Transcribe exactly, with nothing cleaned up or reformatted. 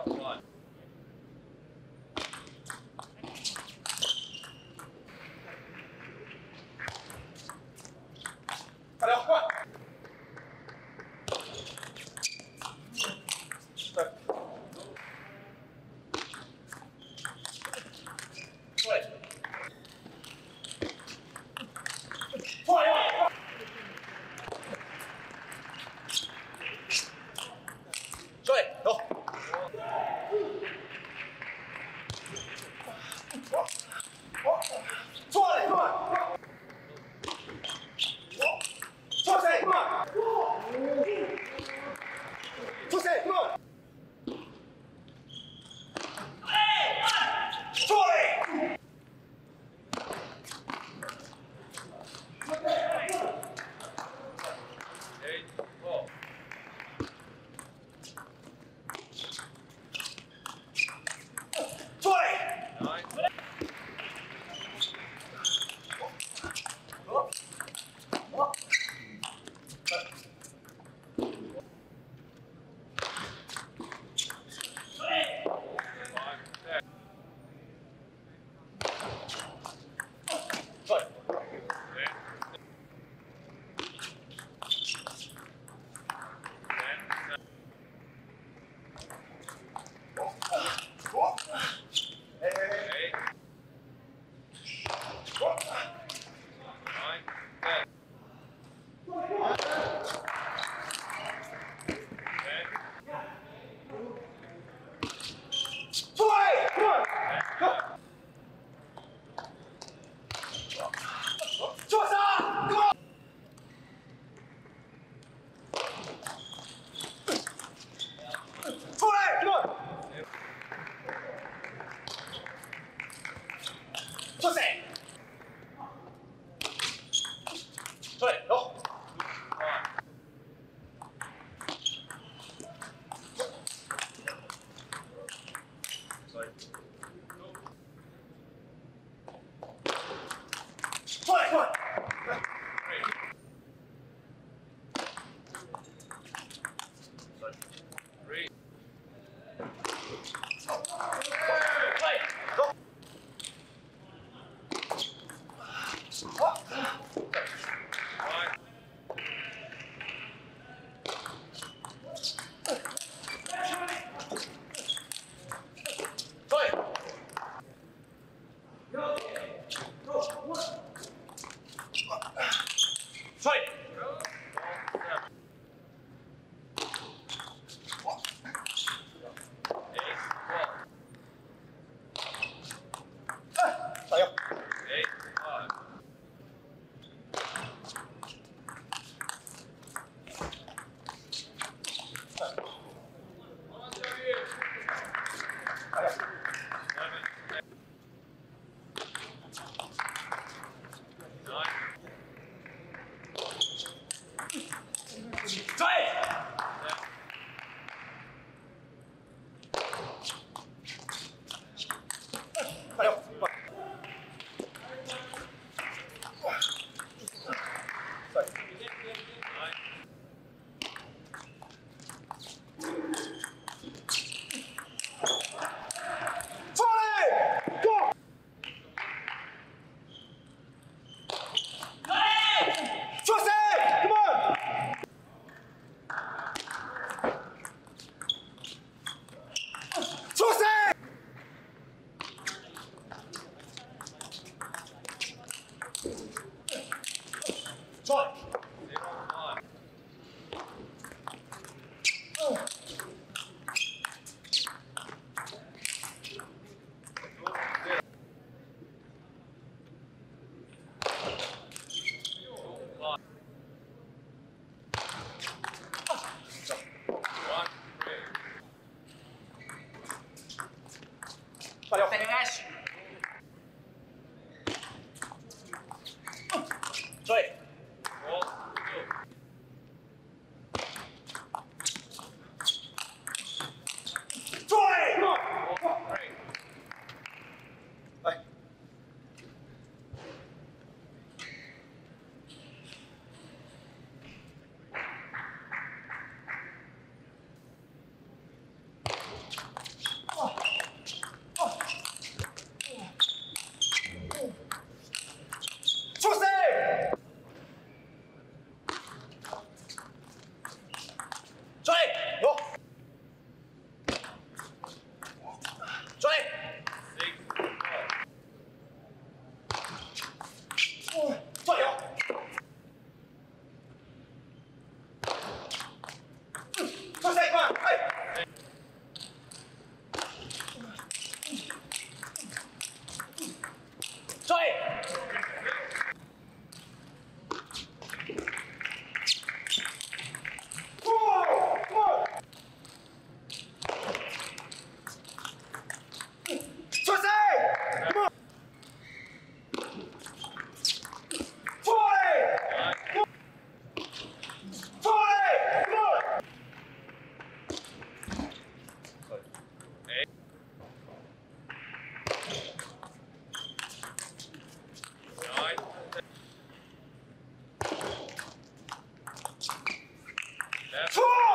out one. Cut out one. Right. Four!